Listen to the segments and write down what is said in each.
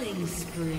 Killing spree.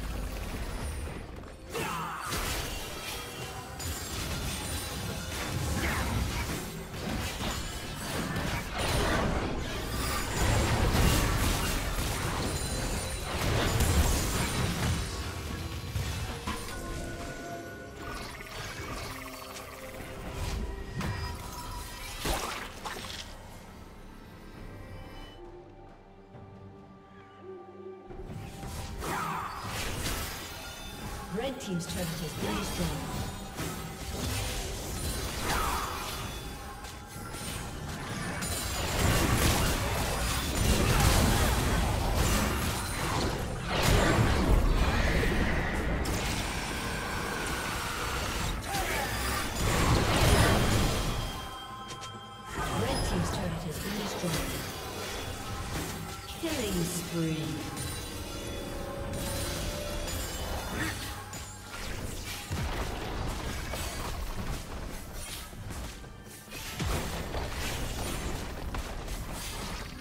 Red team's turret has been destroyed.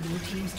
Blue team's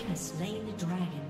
team has slain the dragon.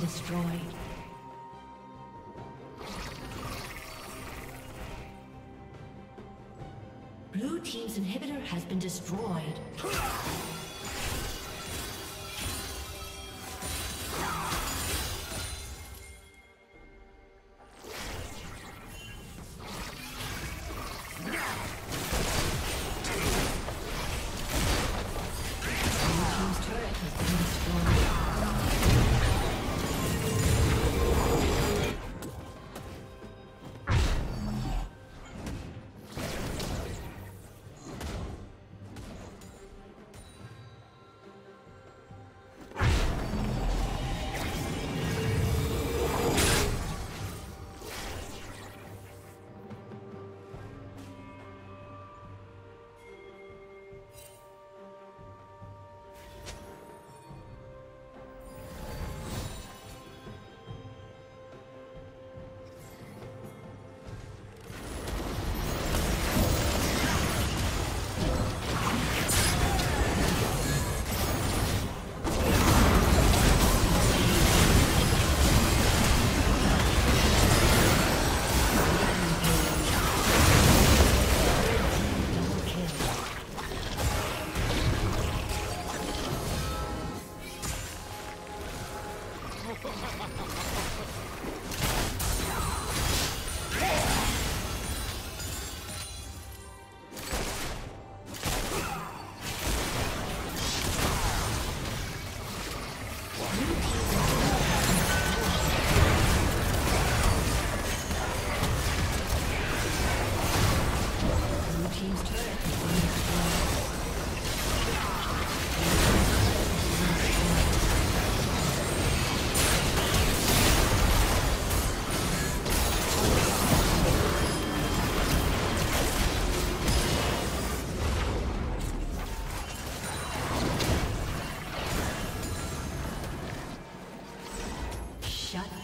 Destroyed. Blue team's inhibitor has been destroyed. Blue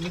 Blue